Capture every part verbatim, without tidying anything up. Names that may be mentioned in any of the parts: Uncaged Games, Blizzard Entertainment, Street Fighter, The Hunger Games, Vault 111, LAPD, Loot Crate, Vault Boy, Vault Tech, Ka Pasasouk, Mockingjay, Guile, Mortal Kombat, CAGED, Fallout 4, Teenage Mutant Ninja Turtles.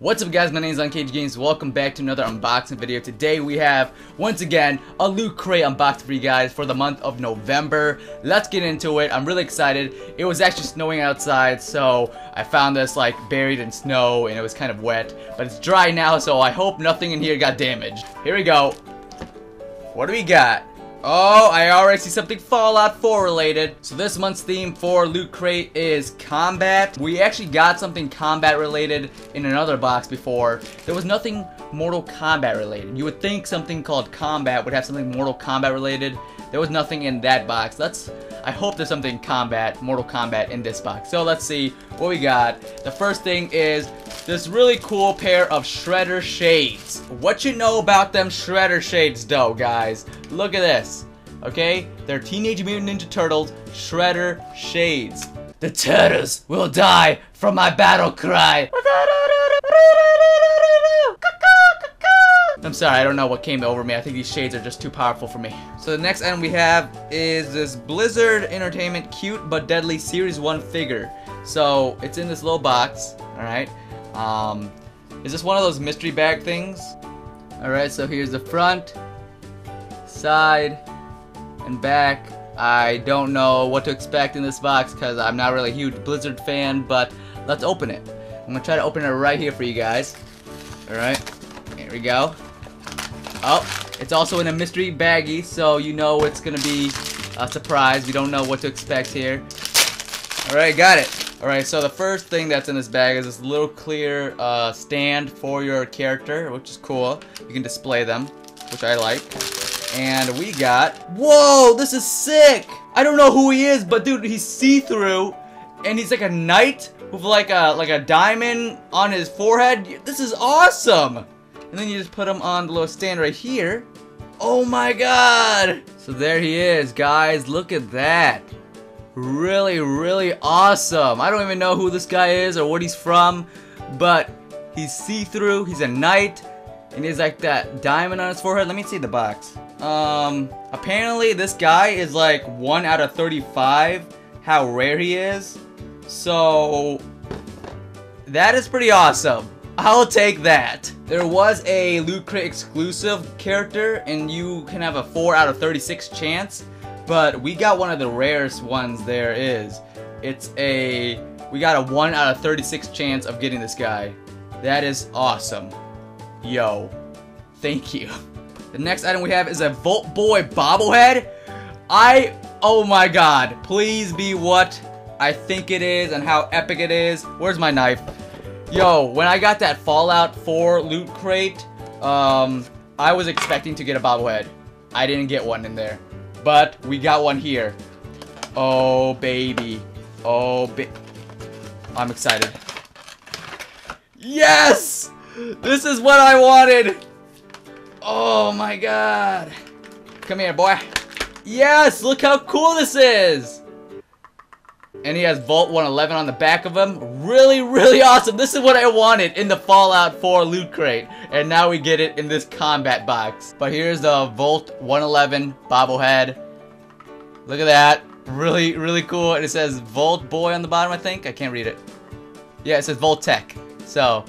What's up guys, my name is Uncaged Games, welcome back to another unboxing video. Today we have, once again, a Loot Crate unboxing for you guys for the month of November. Let's get into it, I'm really excited. It was actually snowing outside, so I found this like buried in snow and it was kind of wet. But it's dry now, so I hope nothing in here got damaged. Here we go. What do we got? Oh, I already see something Fallout four related. So this month's theme for Loot Crate is combat. We actually got something combat related in another box before. There was nothing Mortal Kombat related. You would think something called combat would have something Mortal Kombat related. There was nothing in that box. Let's, I hope there's something combat, Mortal Kombat in this box. So let's see what we got. The first thing is this really cool pair of Shredder shades. What you know about them Shredder shades though, guys? Look at this. Okay, they're Teenage Mutant Ninja Turtles Shredder shades. The turtles will die from my battle cry. I'm sorry, I don't know what came over me. I think these shades are just too powerful for me. So the next item we have is this Blizzard Entertainment Cute But Deadly Series one figure. So it's in this little box, alright. Um, is this one of those mystery bag things? Alright, so here's the front, side, and back. I don't know what to expect in this box because I'm not really a huge Blizzard fan, but let's open it. I'm going to try to open it right here for you guys. Alright, here we go. Oh, it's also in a mystery baggie, so you know it's gonna be a surprise. You don't know what to expect here. Alright, got it. Alright, so the first thing that's in this bag is this little clear uh, stand for your character, which is cool. You can display them, which I like. And we got... Whoa, this is sick! I don't know who he is, but dude, he's see-through, and he's like a knight with like a, like a diamond on his forehead. This is awesome! And then you just put him on the little stand right here. Oh my god! So there he is, guys. Look at that. Really, really awesome. I don't even know who this guy is or what he's from, but he's see-through, he's a knight, and he's like that diamond on his forehead. Let me see the box. Um, apparently this guy is like one out of thirty-five, how rare he is. So, that is pretty awesome. I'll take that. There was a Loot Crate exclusive character and you can have a four out of thirty-six chance, but we got one of the rarest ones there is. It's a, we got a one out of thirty-six chance of getting this guy. That is awesome. Yo, thank you. The next item we have is a Vault Boy bobblehead. I, oh my god, please be what I think it is and how epic it is. Where's my knife? Yo, when I got that Fallout four Loot Crate, um, I was expecting to get a bobblehead. I didn't get one in there, but we got one here. Oh, baby. Oh, ba- I'm excited. Yes! This is what I wanted! Oh my god. Come here, boy. Yes! Look how cool this is! And he has Vault one eleven on the back of him. Really, really awesome. This is what I wanted in the Fallout four Loot Crate. And now we get it in this combat box. But here's the Vault one eleven bobblehead. Look at that. Really, really cool. And it says Vault Boy on the bottom, I think. I can't read it. Yeah, it says Vault Tech. So,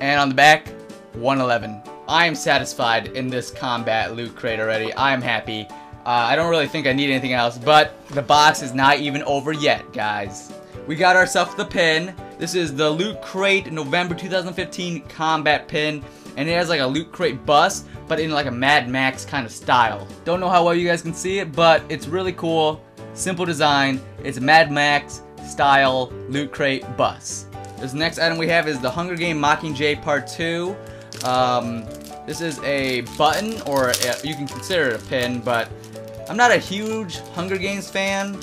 and on the back, one eleven. I am satisfied in this combat Loot Crate already. I am happy. Uh, I don't really think I need anything else, but the box is not even over yet, guys. We got ourselves the pin. This is the Loot Crate November two thousand fifteen combat pin, and it has like a Loot Crate bust, but in like a Mad Max kind of style. Don't know how well you guys can see it, but it's really cool. Simple design. It's a Mad Max style Loot Crate bust. This next item we have is the Hunger Games Mockingjay Part two. Um, this is a button, or a, you can consider it a pin, but I'm not a huge Hunger Games fan,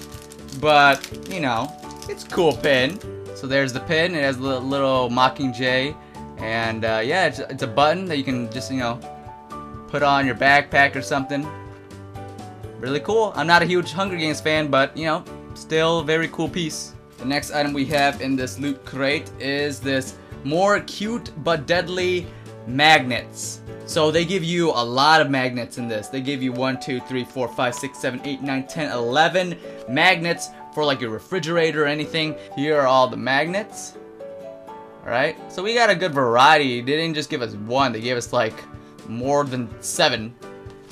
but, you know, it's a cool pin. So there's the pin, it has a little, little Mockingjay, and uh, yeah, it's, it's a button that you can just, you know, put on your backpack or something. Really cool. I'm not a huge Hunger Games fan, but, you know, still a very cool piece. The next item we have in this Loot Crate is this More Cute But Deadly Magnets. So they give you a lot of magnets in this. They give you one, two, three, four, five, six, seven, eight, nine, ten, eleven magnets for like your refrigerator or anything. Here are all the magnets. Alright, so we got a good variety. They didn't just give us one, they gave us like more than seven.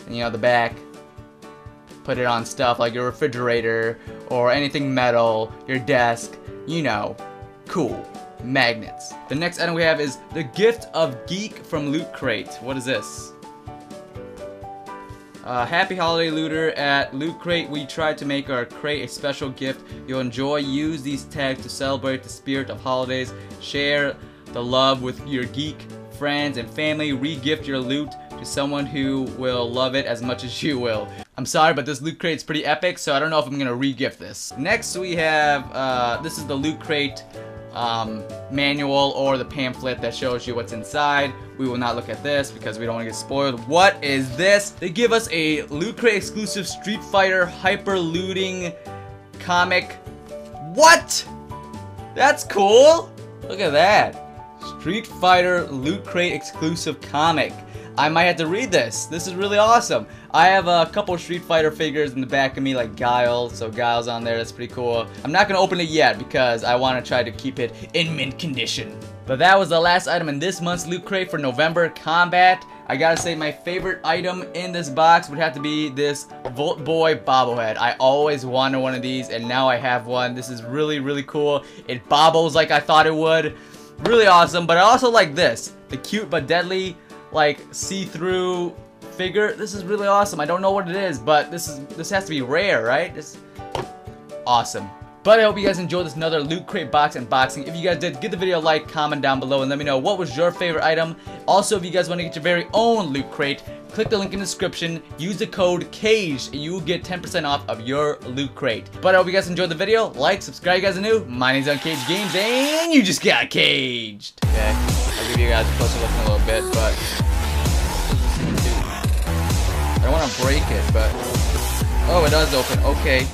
And, you know, the back, put it on stuff like your refrigerator or anything metal, your desk, you know, cool. Magnets. The next item we have is the Gift of Geek from Loot Crate. What is this? Uh, happy holiday, looter. At Loot Crate, we try to make our crate a special gift you'll enjoy. Use these tags to celebrate the spirit of holidays. Share the love with your geek friends and family. Re-gift your loot to someone who will love it as much as you will. I'm sorry, but this Loot Crate is pretty epic, so I don't know if I'm gonna re-gift this. Next we have, uh, this is the Loot Crate um, manual or the pamphlet that shows you what's inside. We will not look at this because we don't want to get spoiled. What is this? They give us a Loot Crate exclusive Street Fighter hyper looting comic. What? That's cool. Look at that. Street Fighter Loot Crate exclusive comic. I might have to read this. This is really awesome. I have a couple Street Fighter figures in the back of me, like Guile. So Guile's on there. That's pretty cool. I'm not going to open it yet because I want to try to keep it in mint condition. But that was the last item in this month's Loot Crate for November, Combat. I gotta say my favorite item in this box would have to be this Vault Boy bobblehead. I always wanted one of these and now I have one. This is really, really cool. It bobbles like I thought it would. Really awesome, but I also like this. The cute but deadly, like, see-through figure. This is really awesome. I don't know what it is, but this is this has to be rare, right? This awesome. But I hope you guys enjoyed this another Loot Crate box unboxing. If you guys did, give the video a like, comment down below, and let me know what was your favorite item. Also, if you guys want to get your very own Loot Crate, click the link in the description, use the code CAGED, and you will get ten percent off of your Loot Crate. But I hope you guys enjoyed the video. Like, subscribe, you guys are new. My name's Uncaged Games, and you just got caged. Okay, I'll give you guys a closer look in a little bit, but I don't want to break it, but... Oh, it does open. Okay.